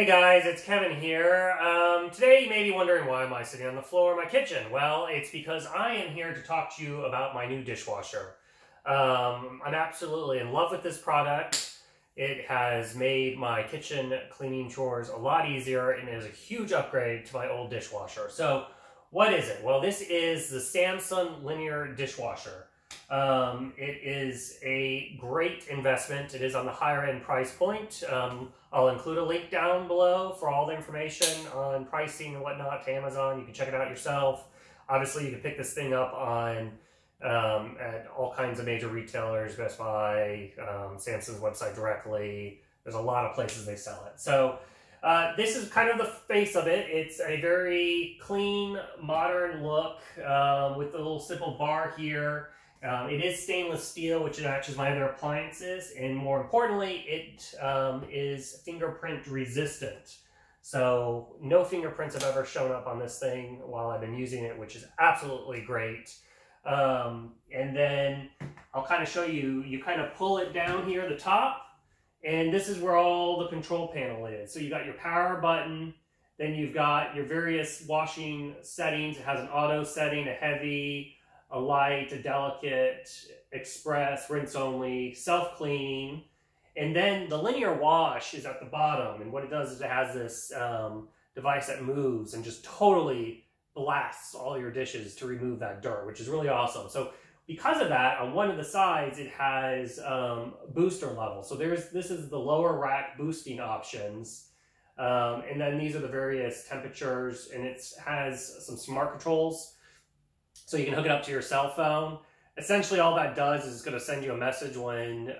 Hey guys, it's Kevin here. Today you may be wondering why am I sitting on the floor of my kitchen? Well, it's because I am here to talk to you about my new dishwasher. I'm absolutely in love with this product. It has made my kitchen cleaning chores a lot easier and is a huge upgrade to my old dishwasher. So what is it? Well, this is the Samsung Linear Dishwasher. It is a great investment. It is on the higher end price point. I'll include a link down below for all the information on pricing and whatnot to Amazon. You can check it out yourself. Obviously, you can pick this thing up on at all kinds of major retailers, Best Buy, Samsung's website directly. There's a lot of places they sell it. So this is kind of the face of it. It's a very clean, modern look with a little simple bar here. It is stainless steel, which matches my other appliances, and more importantly, it is fingerprint resistant. So no fingerprints have ever shown up on this thing while I've been using it, which is absolutely great. And then I'll kind of show you, you kind of pull it down here at the top, and this is where all the control panel is. So you got your power button, then you've got your various washing settings. It has an auto setting, a heavy, a light, a delicate, express, rinse only, self-cleaning. And then the linear wash is at the bottom. And what it does is it has this device that moves and just totally blasts all your dishes to remove that dirt, which is really awesome. So because of that, on one of the sides, it has booster level. So this is the lower rack boosting options. And then these are the various temperatures, and it has some smart controls. So you can hook it up to your cell phone. Essentially all that does is it's going to send you a message when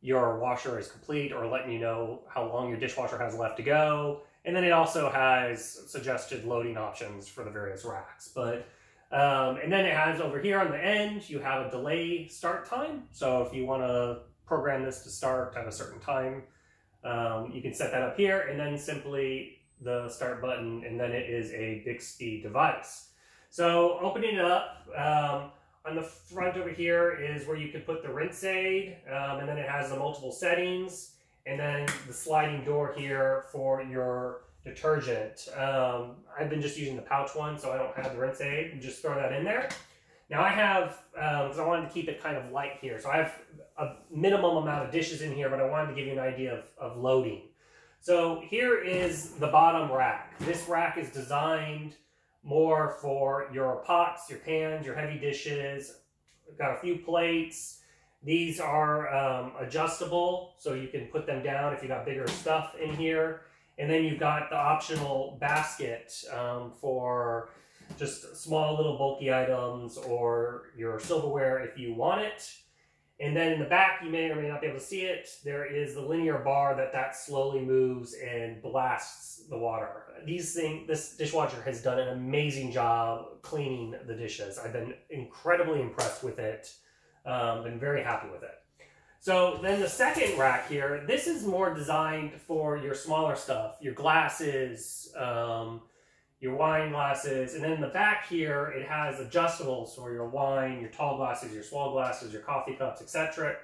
your washer is complete, or letting you know how long your dishwasher has left to go. And then it also has suggested loading options for the various racks. But and then it has over here on the end, you have a delay start time. So if you want to program this to start at a certain time, you can set that up here, and then simply the start button, and then it is a Bixby device. So opening it up, on the front over here is where you can put the rinse aid, and then it has the multiple settings, and then the sliding door here for your detergent. I've been just using the pouch one, so I don't have the rinse aid. You just throw that in there. Now I have, because I wanted to keep it kind of light here, so I have a minimum amount of dishes in here, but I wanted to give you an idea of loading. So here is the bottom rack. This rack is designed more for your pots, your pans, your heavy dishes. We've got a few plates. These are adjustable, so you can put them down if you got bigger stuff in here. And then you've got the optional basket for just small little bulky items or your silverware if you want it. And then in the back, you may or may not be able to see it, there is the linear bar that slowly moves and blasts the water. This dishwasher has done an amazing job cleaning the dishes. I've been incredibly impressed with it. Been very happy with it. So then the second rack here, this is more designed for your smaller stuff, your glasses, your wine glasses, and then in the back here, it has adjustables for your wine, your tall glasses, your small glasses, your coffee cups, etc.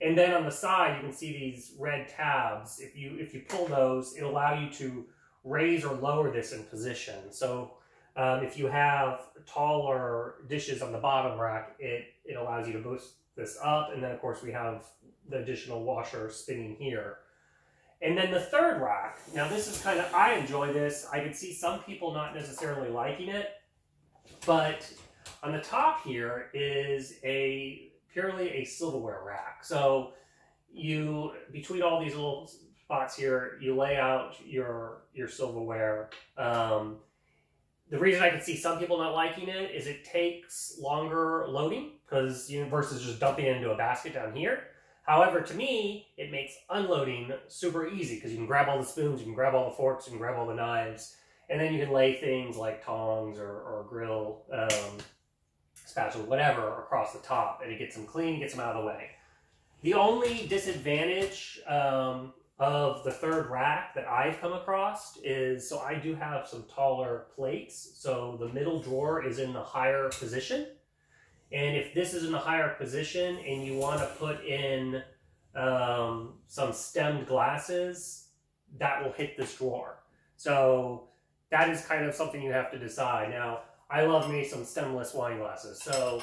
And then on the side, you can see these red tabs. If you pull those, it'll allow you to raise or lower this in position. So if you have taller dishes on the bottom rack, it allows you to boost this up. And then of course we have the additional washer spinning here. And then the third rack, now this is kind of, I enjoy this. I could see some people not necessarily liking it, but on the top here is purely a silverware rack. So you, between all these little spots here, you lay out your silverware. The reason I could see some people not liking it is it takes longer loading versus just dumping it into a basket down here. However, to me, it makes unloading super easy because you can grab all the spoons, you can grab all the forks, you can grab all the knives, and then you can lay things like tongs or grill, spatula, whatever, across the top, and it gets them clean, gets them out of the way. The only disadvantage of the third rack that I've come across is, so I do have some taller plates, so the middle drawer is in the higher position. And if this is in a higher position and you want to put in some stemmed glasses, that will hit this drawer. So that is kind of something you have to decide. Now, I love me some stemless wine glasses, so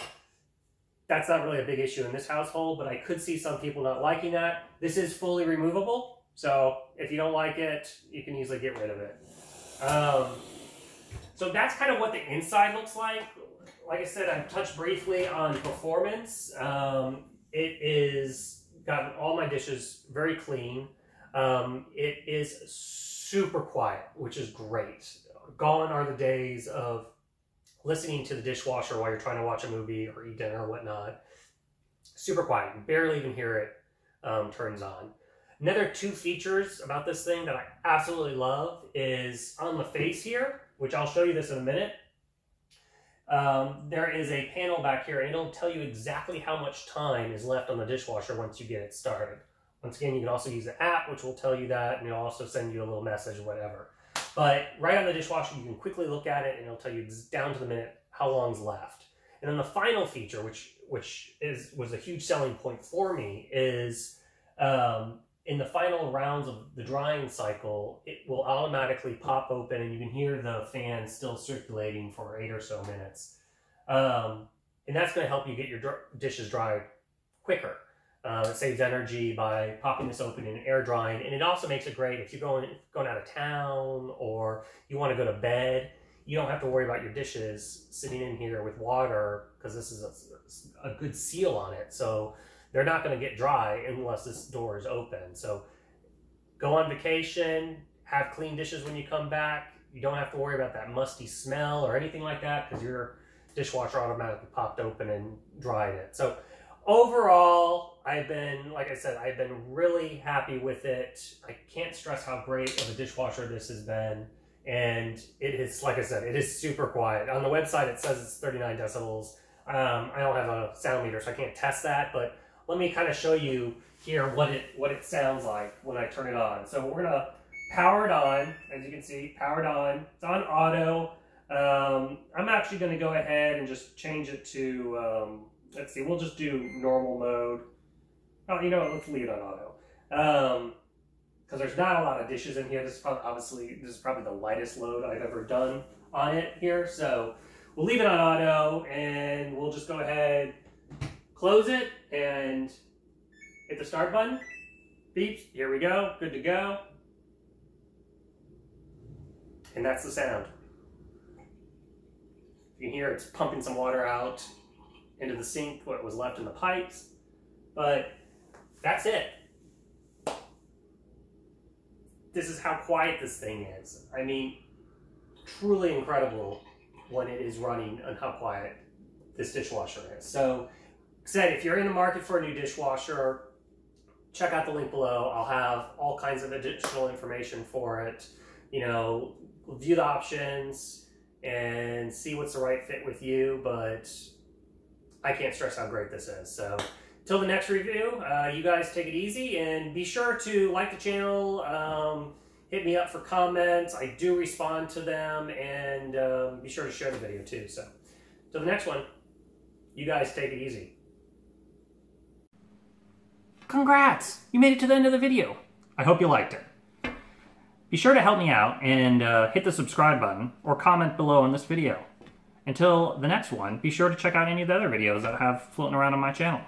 that's not really a big issue in this household, but I could see some people not liking that. This is fully removable, so if you don't like it, you can easily get rid of it. So that's kind of what the inside looks like. Like I said, I've touched briefly on performance. It is got all my dishes very clean. It is super quiet, which is great. Gone are the days of listening to the dishwasher while you're trying to watch a movie or eat dinner or whatnot. Super quiet, you barely even hear it turns on. Another two features about this thing that I absolutely love is on the face here, which I'll show you this in a minute. There is a panel back here, and it'll tell you exactly how much time is left on the dishwasher once you get it started. Once again, you can also use the app, which will tell you that, and it'll also send you a little message, whatever. But right on the dishwasher, you can quickly look at it, and it'll tell you down to the minute how long's left. And then the final feature, which was a huge selling point for me, is in the final rounds of the drying cycle, it will automatically pop open, and you can hear the fan still circulating for 8 or so minutes. And that's going to help you get your dishes dry quicker. It saves energy by popping this open and air drying, and it also makes it great if you're going out of town or you want to go to bed. You don't have to worry about your dishes sitting in here with water, because this is a good seal on it, so they're not going to get dry unless this door is open. So go on vacation, have clean dishes when you come back. You don't have to worry about that musty smell or anything like that, because your dishwasher automatically popped open and dried it. So overall, I've been, like I said, I've been really happy with it. I can't stress how great of a dishwasher this has been. And it is, like I said, it is super quiet. On the website, it says it's 39 decibels. I don't have a sound meter, so I can't test that. But let me kind of show you here what it sounds like when I turn it on. So we're going to power it on, as you can see, powered on. It's on auto. I'm actually going to go ahead and just change it to... let's see, we'll just do normal mode. Oh, you know what, let's leave it on auto. Because there's not a lot of dishes in here. This is probably the lightest load I've ever done on it here. So we'll leave it on auto, and we'll just go ahead, close it, and hit the start button. Beeps, here we go, good to go. And that's the sound. You can hear it's pumping some water out into the sink, what was left in the pipes, but that's it. This is how quiet this thing is. I mean, truly incredible when it is running and how quiet this dishwasher is. So, said, if you're in the market for a new dishwasher, check out the link below. I'll have all kinds of additional information for it. You know, view the options and see what's the right fit with you, but I can't stress how great this is. So till the next review, you guys take it easy, and be sure to like the channel, hit me up for comments. I do respond to them, and be sure to share the video too. So till the next one, you guys take it easy. Congrats, you made it to the end of the video. I hope you liked it. Be sure to help me out and hit the subscribe button or comment below on this video. Until the next one, be sure to check out any of the other videos that I have floating around on my channel.